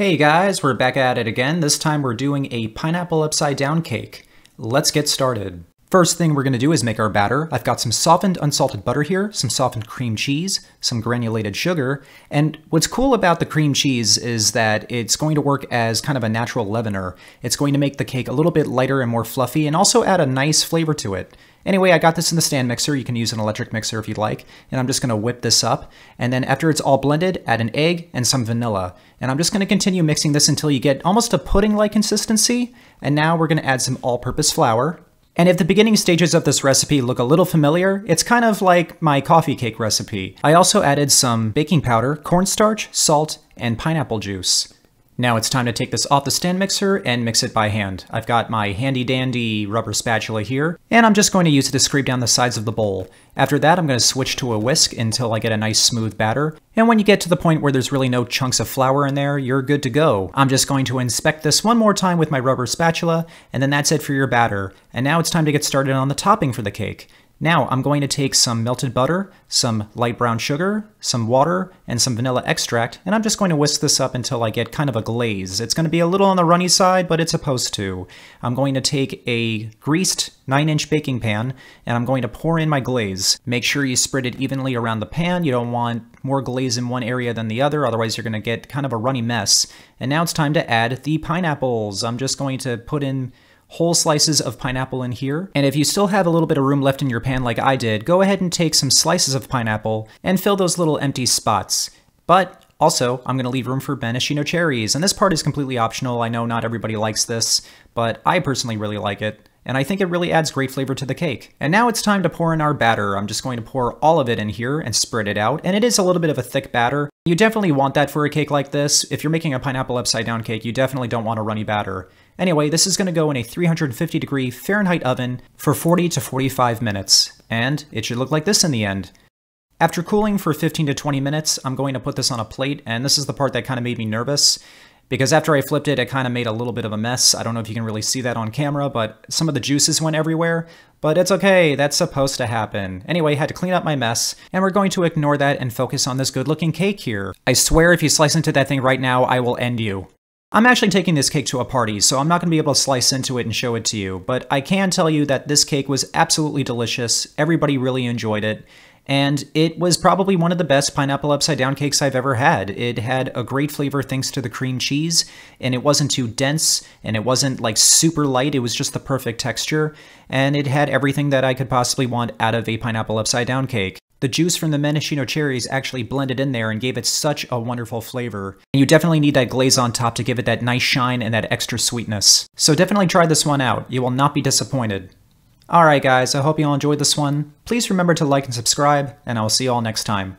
Hey guys, we're back at it again. This time we're doing a pineapple upside down cake. Let's get started. First thing we're gonna do is make our batter. I've got some softened unsalted butter here, some softened cream cheese, some granulated sugar, and what's cool about the cream cheese is that it's going to work as kind of a natural leavener. It's going to make the cake a little bit lighter and more fluffy and also add a nice flavor to it. Anyway, I got this in the stand mixer. You can use an electric mixer if you'd like. And I'm just gonna whip this up. And then after it's all blended, add an egg and some vanilla. And I'm just gonna continue mixing this until you get almost a pudding-like consistency. And now we're gonna add some all-purpose flour. And if the beginning stages of this recipe look a little familiar, it's kind of like my coffee cake recipe. I also added some baking powder, cornstarch, salt, and pineapple juice. Now it's time to take this off the stand mixer and mix it by hand. I've got my handy dandy rubber spatula here, and I'm just going to use it to scrape down the sides of the bowl. After that, I'm going to switch to a whisk until I get a nice smooth batter. And when you get to the point where there's really no chunks of flour in there, you're good to go. I'm just going to inspect this one more time with my rubber spatula, and then that's it for your batter. And now it's time to get started on the topping for the cake. Now I'm going to take some melted butter, some light brown sugar, some water, and some vanilla extract, and I'm just going to whisk this up until I get kind of a glaze. It's going to be a little on the runny side, but it's supposed to. I'm going to take a greased 9-inch baking pan, and I'm going to pour in my glaze. Make sure you spread it evenly around the pan. You don't want more glaze in one area than the other, otherwise you're going to get kind of a runny mess. And now it's time to add the pineapples. I'm just going to put in whole slices of pineapple in here. And if you still have a little bit of room left in your pan like I did, go ahead and take some slices of pineapple and fill those little empty spots. But also, I'm gonna leave room for maraschino cherries. And this part is completely optional. I know not everybody likes this, but I personally really like it. And I think it really adds great flavor to the cake. And now it's time to pour in our batter. I'm just going to pour all of it in here and spread it out. And it is a little bit of a thick batter. You definitely want that for a cake like this. If you're making a pineapple upside down cake, you definitely don't want a runny batter. Anyway, this is going to go in a 350-degree Fahrenheit oven for 40 to 45 minutes. And it should look like this in the end. After cooling for 15 to 20 minutes, I'm going to put this on a plate. And this is the part that kind of made me nervous, because after I flipped it, it kind of made a little bit of a mess. I don't know if you can really see that on camera, but some of the juices went everywhere. But it's okay, that's supposed to happen. Anyway, had to clean up my mess, and we're going to ignore that and focus on this good-looking cake here. I swear if you slice into that thing right now, I will end you. I'm actually taking this cake to a party, so I'm not going to be able to slice into it and show it to you, but I can tell you that this cake was absolutely delicious. Everybody really enjoyed it. And it was probably one of the best pineapple upside down cakes I've ever had. It had a great flavor thanks to the cream cheese, and it wasn't too dense, and it wasn't like super light. It was just the perfect texture, and it had everything that I could possibly want out of a pineapple upside down cake. The juice from the maraschino cherries actually blended in there and gave it such a wonderful flavor. And you definitely need that glaze on top to give it that nice shine and that extra sweetness. So definitely try this one out. You will not be disappointed. Alright guys, I hope you all enjoyed this one. Please remember to like and subscribe, and I'll see you all next time.